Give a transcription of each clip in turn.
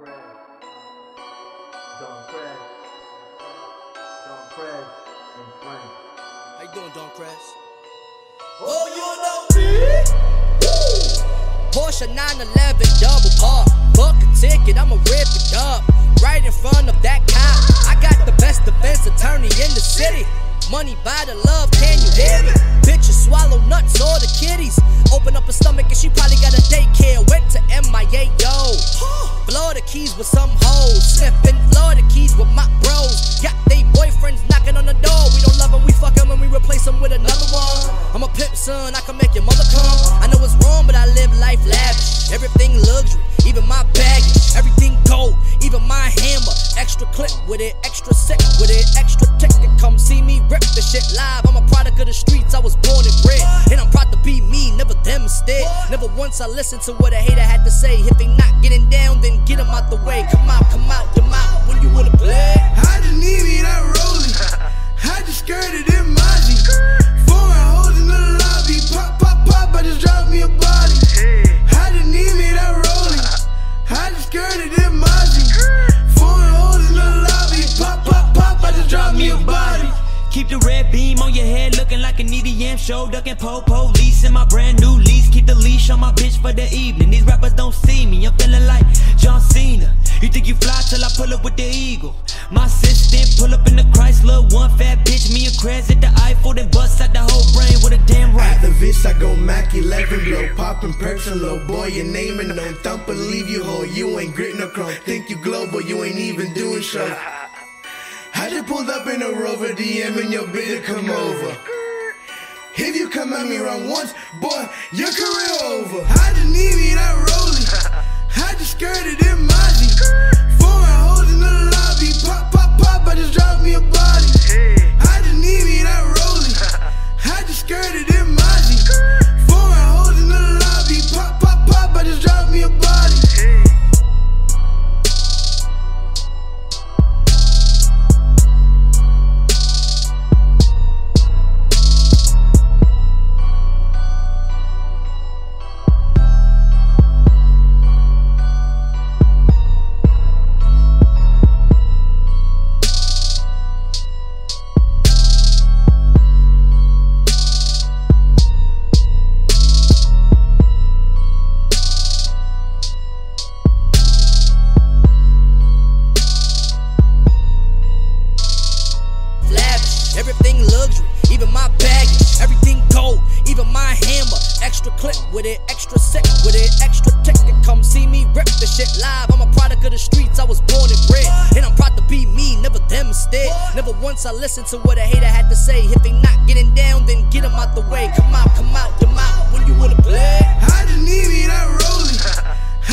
Don Krez and friends. How you doing, Don Krez? Oh, you know me? Porsche 911 double park. Book a ticket, I'ma rip it up right in front of that cop. I got the best defense attorney in the city. Money by the love, can you hear me? Bitches swallow nuts or the kitties. Open up her stomach and she probably got a daycare. Went to MIA, yo. Florida Keys with some hoes. Sniffing Florida Keys with my bros. Got they boyfriends knocking on the door. We don't love them, we fuck them and we replace them with another one. I'm a pimp, son, I can make your mother come. I know it's wrong, but I live life lavish. Everything luxury, even my baggage. Everything gold, even my hammer. Extra clip with it, extra sick with it, extra tick. Come see me rip the shit live. I'm a product of the streets, I was born and bred. And I'm proud to be me, never them instead. Never once I listened to what a hater had to say. If they not getting down, then get them out the way. Come out, them out when you wanna play. I just need me that rollie. I just skirted in Mozzie. Foreign hoes in the lobby. Pop, pop, pop, I just dropped me a body. I just need me that rollie. I just skirted in Mozzie. Foreign hoes in the lobby. Pop, pop, pop, I just dropped me a body. Keep the red beam on your head, looking like an EDM show, ducking police in my brand new lease. Keep the leash on my bitch for the evening. These rappers don't see me, I'm feeling like John Cena. You think you fly till I pull up with the eagle. My assistant pull up in the Chrysler, one fat bitch, me and Krez at the Eiffel, then bust out the whole brain with a damn right. After this I go Mac 11 blow, poppin' perks and low boy, your name and no thump, believe you ho, you ain't grit no chrome. Think you global, you ain't even doing show. I just pulled up in a Rover DM and your bitch to come over. If you come at me wrong once, boy, your career over. I just need me that rollie. I just skirted in Mozzie. Foreign hoes in the lobby. Pop, pop, pop, I just dropped me a body. I just need me that rollie. I just skirted in Mozzie. Foreign hoes in the lobby. Pop, pop, pop, I just dropped me a body. Everything luxury, even my baggage. Everything gold, even my hammer. Extra clip with it, extra sick with it, extra ticket. Come see me rip the shit live. I'm a product of the streets, I was born and bred. And I'm proud to be me, never them instead. Never once I listened to what a hater had to say. If they not getting down, then get them out the way. Come out, them out when you wanna play. I just need me that rollie.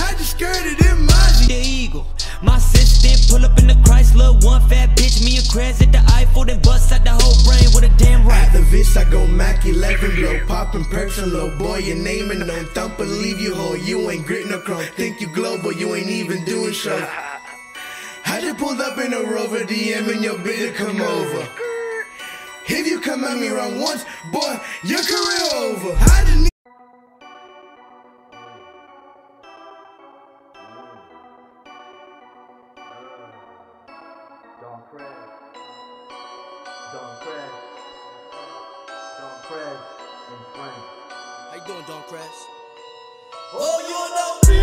I just skirted in Mozzie. The eagle. My assistant pull up in the Chrysler, one fat bitch, me and Krez at the Eiffel, then bust out the whole brain with a damn right. After this I go Mac 11 blow, poppin' perks and low boy, your name and no thump, believe you ho, you ain't grit no chrome. Think you global, you ain't even doing show. I just pulled up in a Rover DM and your bitch come over. If you come at me wrong once, boy, your career over. I just need Don Krez and friends. How you doing, Don Krez? Oh, you know me?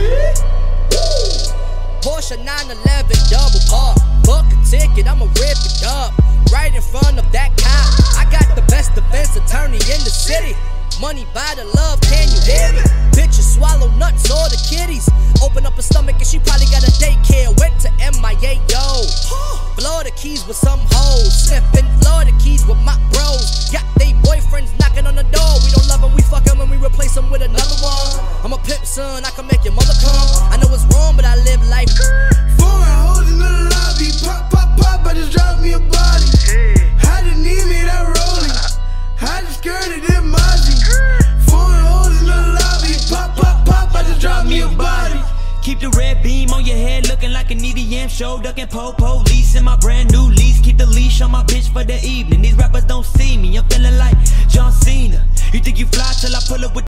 Porsche 911 double park. Book a ticket, I'ma rip it up right in front of that cop. I got the best defense attorney in the city. Money by the love, can you hear me? Bitches swallow nuts or the kitties. Open up her stomach and she probably got a daycare. Went to MIA, yo. Florida Keys with some hoes. Sniffing Florida Keys with my bros. Got they boyfriends knocking on the door. We don't love them, we fuck them and we replace them with another one. I'm a pimp, son, I can make your mother come. I know it's wrong, but I live life. Foreign hoes in the lobby. Pop, pop, pop, I just dropped me a body. I just need me that rollie. I just skirted in Mozzie. Foreign hoes in the lobby. Pop, pop, pop, I just dropped me a body. Keep the red beam on your head, looking like an EDM show, ducking police in my brand new lease. Keep the leash on my bitch for the evening. These rappers don't see me, I'm feeling like John Cena. You think you fly till I pull up with